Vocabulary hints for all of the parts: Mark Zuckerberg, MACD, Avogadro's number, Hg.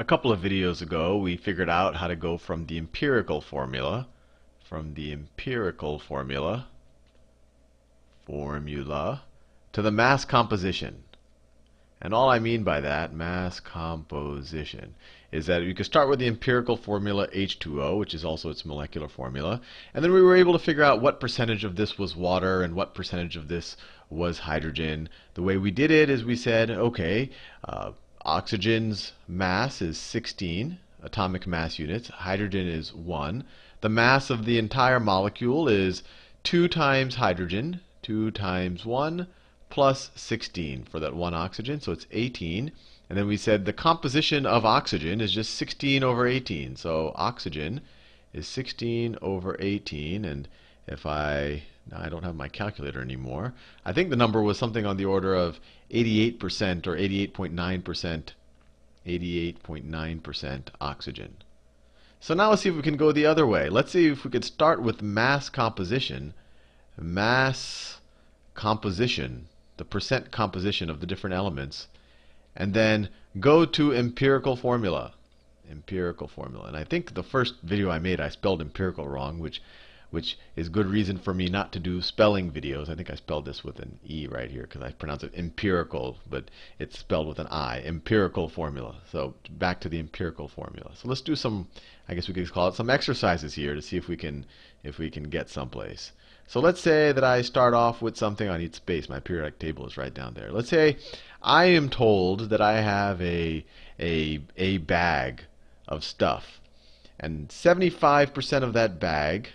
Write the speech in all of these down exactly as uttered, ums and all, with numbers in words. A couple of videos ago, we figured out how to go from the empirical formula, from the empirical formula, formula, to the mass composition. And all I mean by that, mass composition, is that we could start with the empirical formula H two O, which is also its molecular formula, and then we were able to figure out what percentage of this was water and what percentage of this was hydrogen. The way we did it is we said, okay, uh, oxygen's mass is sixteen atomic mass units, hydrogen is one. The mass of the entire molecule is two times hydrogen, two times one, plus sixteen for that one oxygen, so it's eighteen. And then we said the composition of oxygen is just sixteen over eighteen. So oxygen is sixteen over eighteen, and if I, I don't have my calculator anymore, I think the number was something on the order of eighty-eight percent or eighty-eight point nine percent, eighty-eight point nine percent oxygen. So now let's see if we can go the other way. Let's see if we could start with mass composition, mass composition, the percent composition of the different elements, and then go to empirical formula, empirical formula. And I think the first video I made, I spelled empirical wrong, which which is good reason for me not to do spelling videos. I think I spelled this with an E right here because I pronounce it empirical, but it's spelled with an I, empirical formula. So back to the empirical formula. So let's do some, I guess we could call it some exercises here to see if we can if we can get someplace. So let's say that I start off with something. I need space. My periodic table is right down there. Let's say I am told that I have a a a bag of stuff, and seventy-five percent of that bag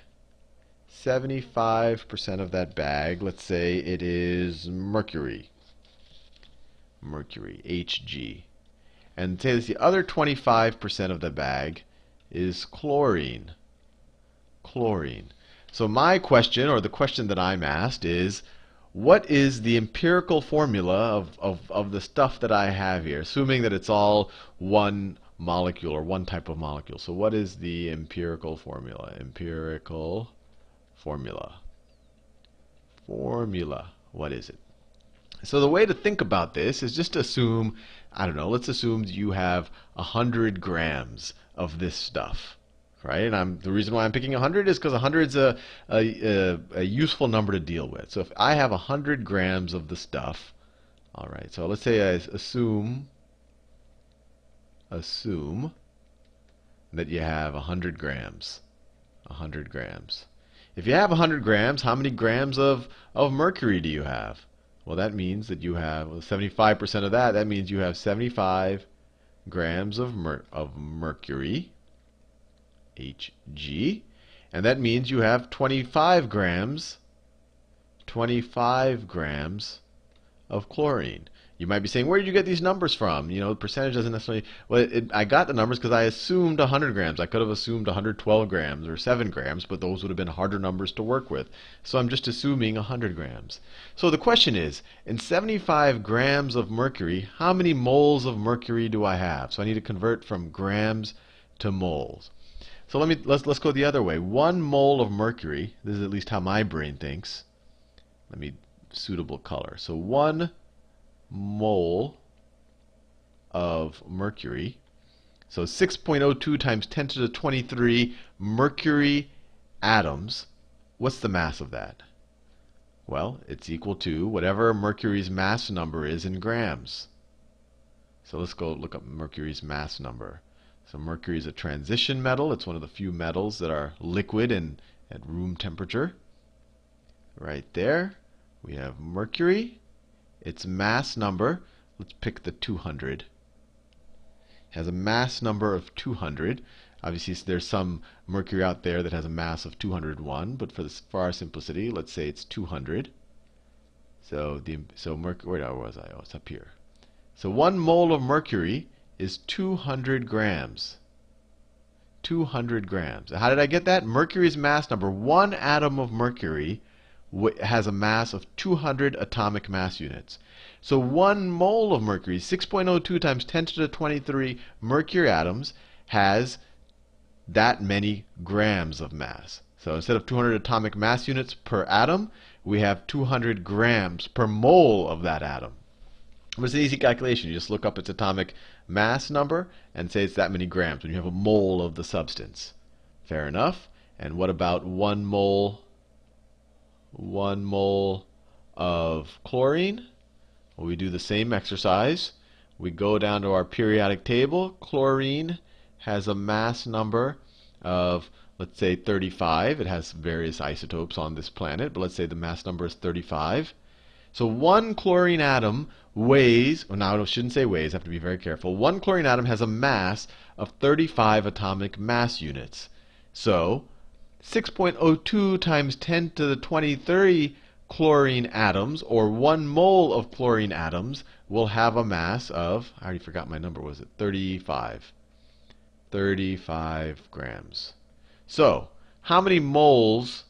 seventy-five percent of that bag, let's say it is mercury, mercury, Hg. And say this, the other twenty-five percent of the bag is chlorine, chlorine. So my question, or the question that I'm asked, is what is the empirical formula of, of, of the stuff that I have here, assuming that it's all one molecule or one type of molecule. So what is the empirical formula? Empirical formula. Formula. What is it? So the way to think about this is just assume, I don't know, let's assume you have one hundred grams of this stuff, right? And I'm, the reason why I'm picking one hundred is because one hundred is a, a, a useful number to deal with. So if I have one hundred grams of the stuff, all right, so let's say I assume, assume that you have one hundred grams, one hundred grams. If you have one hundred grams, how many grams of, of mercury do you have? Well, that means that you have seventy-five percent of that. That means you have seventy-five grams of, mer of mercury, Hg. And that means you have twenty-five grams, twenty-five grams of chlorine. You might be saying, where did you get these numbers from? You know, the percentage doesn't necessarily. Well, it, it, I got the numbers because I assumed one hundred grams. I could have assumed one hundred twelve grams or seven grams, but those would have been harder numbers to work with. So I'm just assuming one hundred grams. So the question is, in seventy-five grams of mercury, how many moles of mercury do I have? So I need to convert from grams to moles. So let me let's let's go the other way. One mole of mercury. This is at least how my brain thinks. Let me suitable color. So one mole of mercury. So six point zero two times ten to the twenty-three mercury atoms. What's the mass of that? Well, it's equal to whatever mercury's mass number is in grams. So let's go look up mercury's mass number. So mercury is a transition metal. It's one of the few metals that are liquid and at room temperature. Right there, we have mercury. Its mass number, let's pick the two hundred. It has a mass number of two hundred. Obviously, there's some mercury out there that has a mass of two hundred one, but for, this, for our simplicity, let's say it's two hundred. So the so mercury, where was I? Oh, it's up here. So one mole of mercury is two hundred grams. two hundred grams. How did I get that? Mercury's mass number. One atom of mercury has a mass of two hundred atomic mass units. So one mole of mercury, six point zero two times ten to the twenty-three mercury atoms, has that many grams of mass. So instead of two hundred atomic mass units per atom, we have two hundred grams per mole of that atom. It was an easy calculation. You just look up its atomic mass number and say it's that many grams when you have a mole of the substance. Fair enough. And what about one mole, one mole of chlorine? Well, we do the same exercise. We go down to our periodic table. Chlorine has a mass number of, let's say, thirty-five. It has various isotopes on this planet, but let's say the mass number is thirty-five. So one chlorine atom weighs, well, no, I shouldn't say weighs, I have to be very careful. One chlorine atom has a mass of thirty-five atomic mass units. So six point zero two times ten to the twenty-three chlorine atoms, or one mole of chlorine atoms, will have a mass of, I already forgot my number, was it thirty-five? thirty-five grams. So how many moles,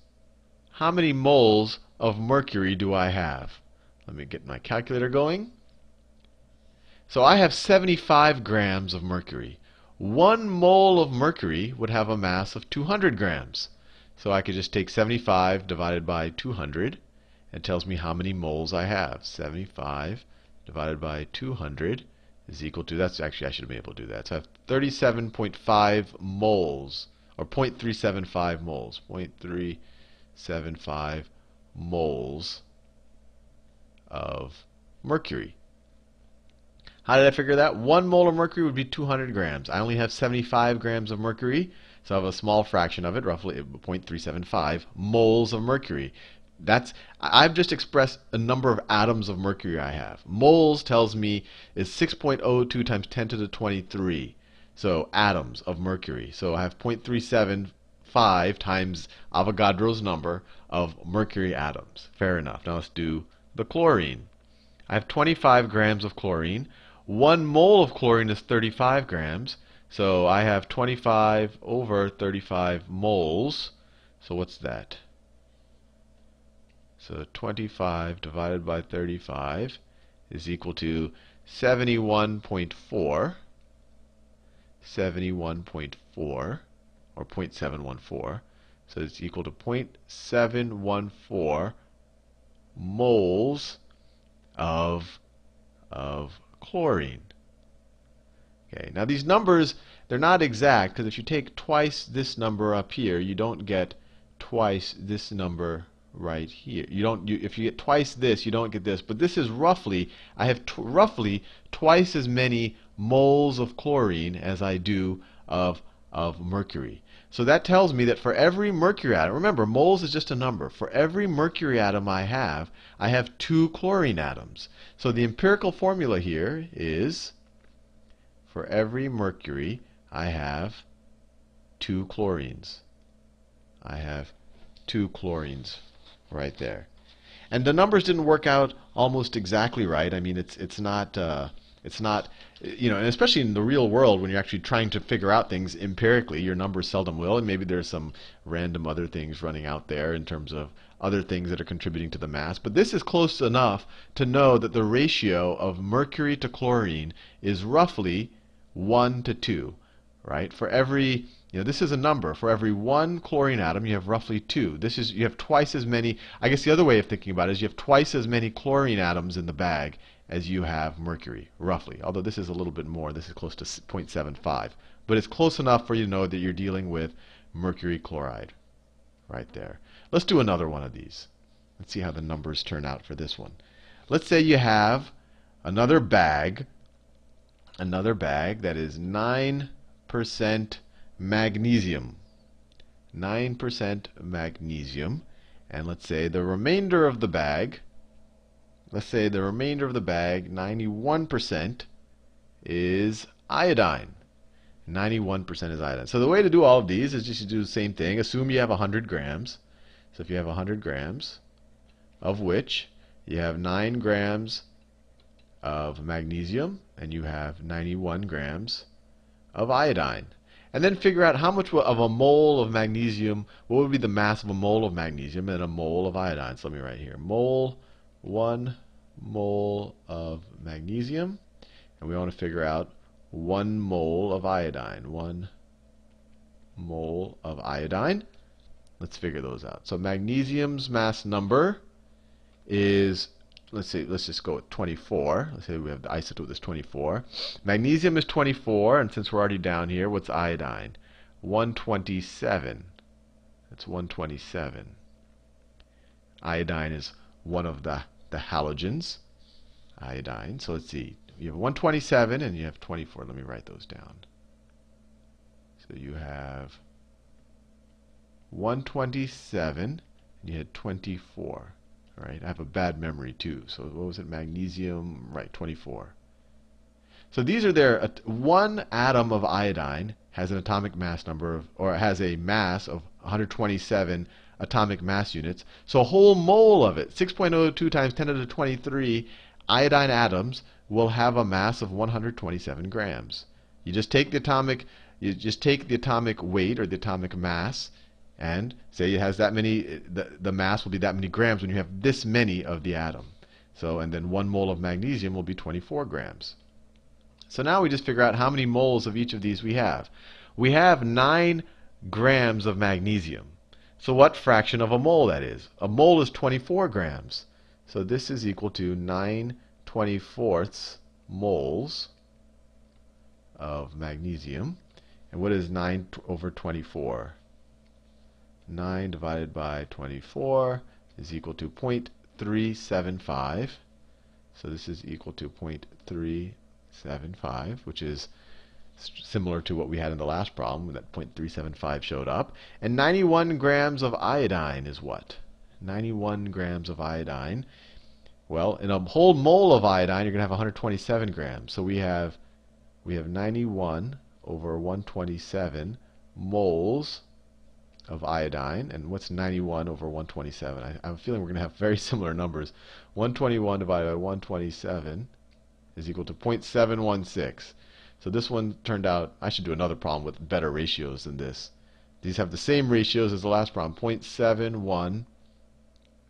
how many moles of mercury do I have? Let me get my calculator going. So I have seventy-five grams of mercury. One mole of mercury would have a mass of two hundred grams. So I could just take seventy-five divided by two hundred. It tells me how many moles I have. seventy-five divided by two hundred is equal to, that's actually, I should have been able to do that. So I have thirty-seven point five moles, or zero point three seven five moles. zero point three seven five moles of mercury. How did I figure that? One mole of mercury would be two hundred grams. I only have seventy-five grams of mercury, so I have a small fraction of it, roughly zero point three seven five moles of mercury. That's, I've just expressed a number of atoms of mercury I have. Moles tells me is six point zero two times ten to the twenty-three, so atoms of mercury. So I have zero point three seven five times Avogadro's number of mercury atoms. Fair enough. Now let's do the chlorine. I have twenty-five grams of chlorine. One mole of chlorine is thirty-five grams. So I have twenty-five over thirty-five moles. So what's that? So twenty-five divided by thirty-five is equal to seventy-one point four. seventy-one point four. Or zero point seven one four. So it's equal to zero point seven one four moles of, of chlorine. Okay, now these numbers, they're not exact, because if you take twice this number up here, you don't get twice this number right here. You don't, you, if you get twice this, you don't get this. But this is roughly, I have t roughly twice as many moles of chlorine as I do of of mercury. So that tells me that for every mercury atom, remember, moles is just a number. For every mercury atom I have, I have two chlorine atoms. So the empirical formula here is, for every mercury, I have two chlorines. I have two chlorines right there. And the numbers didn't work out almost exactly right. I mean, it's, it's not... Uh, It's not, you know, and especially in the real world when you're actually trying to figure out things empirically, your numbers seldom will, and maybe there's some random other things running out there in terms of other things that are contributing to the mass. But this is close enough to know that the ratio of mercury to chlorine is roughly one to two, right? For every, you know, this is a number. For every one chlorine atom, you have roughly two. This is, you have twice as many, I guess the other way of thinking about it is you have twice as many chlorine atoms in the bag as you have mercury, roughly. Although this is a little bit more. This is close to zero point seven five. But it's close enough for you to know that you're dealing with mercury chloride right there. Let's do another one of these. Let's see how the numbers turn out for this one. Let's say you have another bag, another bag that is nine percent magnesium. nine percent magnesium. And let's say the remainder of the bag, let's say the remainder of the bag, ninety-one percent, is iodine. ninety-one percent is iodine. So the way to do all of these is just to do the same thing. Assume you have one hundred grams. So if you have one hundred grams, of which you have nine grams of magnesium, and you have ninety-one grams of iodine. And then figure out how much of a mole of magnesium, what would be the mass of a mole of magnesium and a mole of iodine. So let me write here, mole, one mole of magnesium, and we want to figure out one mole of iodine. One mole of iodine. Let's figure those out. So magnesium's mass number is let's see, let's just go with twenty-four. Let's say we have the isotope that's twenty-four. Magnesium is twenty-four, and since we're already down here, what's iodine? one twenty-seven. That's one twenty-seven. Iodine is one of the, the halogens. Iodine. So let's see. You have one twenty-seven and you have twenty-four. Let me write those down. So you have one twenty-seven and you had twenty-four. All right. I have a bad memory too. So what was it? Magnesium, right, twenty-four. So these are their uh, one atom of iodine has an atomic mass number of, or has a mass of one hundred twenty-seven atomic mass units. So a whole mole of it, six point zero two times ten to the twenty-three iodine atoms will have a mass of one hundred twenty-seven grams. You just take the atomic, you just take the atomic weight or the atomic mass, and say it has that many. The, the mass will be that many grams when you have this many of the atom. So, and then one mole of magnesium will be twenty-four grams. So now we just figure out how many moles of each of these we have. We have nine grams of magnesium. So what fraction of a mole that is? A mole is twenty-four grams. So this is equal to nine twenty-fourths moles of magnesium. And what is nine over twenty-four? nine divided by twenty-four is equal to zero point three seven five. So this is equal to zero point three seven five, which is similar to what we had in the last problem when that zero point three seven five showed up. And ninety-one grams of iodine is what? ninety-one grams of iodine. Well, in a whole mole of iodine, you're going to have one hundred twenty-seven grams. So we have we have ninety-one over one hundred twenty-seven moles of iodine. And what's ninety-one over one hundred twenty-seven? I, I'm feeling we're going to have very similar numbers. one hundred twenty-one divided by one hundred twenty-seven is equal to zero point seven one six. So this one turned out, I should do another problem with better ratios than this. These have the same ratios as the last problem, zero point seven one,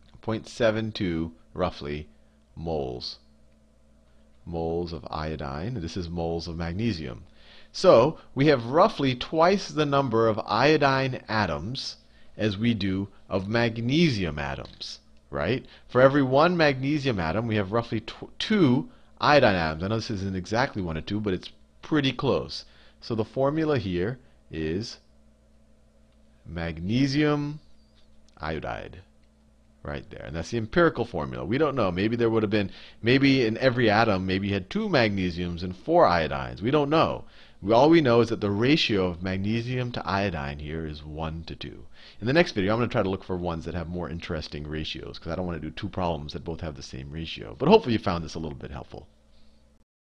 zero point seven two roughly moles. Moles of iodine. This is moles of magnesium. So we have roughly twice the number of iodine atoms as we do of magnesium atoms, right? For every one magnesium atom, we have roughly tw two iodine atoms. I know this isn't exactly one or two, but it's pretty close. So the formula here is magnesium iodide right there. And that's the empirical formula. We don't know. Maybe there would have been, maybe in every atom, maybe you had two magnesiums and four iodines. We don't know. All we know is that the ratio of magnesium to iodine here is one to two. In the next video, I'm going to try to look for ones that have more interesting ratios, because I don't want to do two problems that both have the same ratio. But hopefully you found this a little bit helpful.